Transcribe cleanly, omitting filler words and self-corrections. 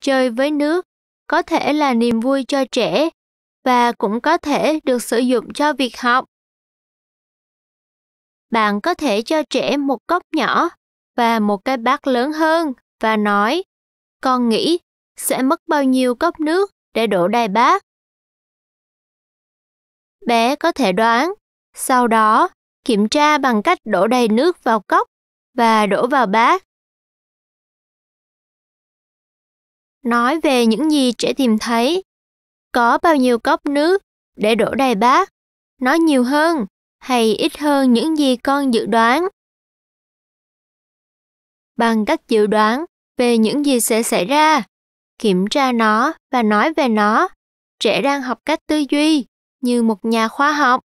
chơi với nước có thể là niềm vui cho trẻ và cũng có thể được sử dụng cho việc học. Bạn có thể cho trẻ một cốc nhỏ và một cái bát lớn hơn và nói, con nghĩ sẽ mất bao nhiêu cốc nước để đổ đầy bát. Bé có thể đoán, sau đó kiểm tra bằng cách đổ đầy nước vào cốc và đổ vào bát. Nói về những gì trẻ tìm thấy. Có bao nhiêu cốc nước để đổ đầy bát? Nó nhiều hơn hay ít hơn những gì con dự đoán? Bằng cách dự đoán về những gì sẽ xảy ra, kiểm tra nó và nói về nó, trẻ đang học cách tư duy như một nhà khoa học.